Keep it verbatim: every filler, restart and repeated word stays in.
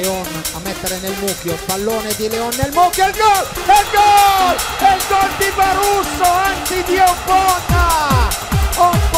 Leon a mettere nel mucchio, il pallone di Leon nel mucchio, il gol, il gol, il gol di Barusso, anzi di Ogbonna.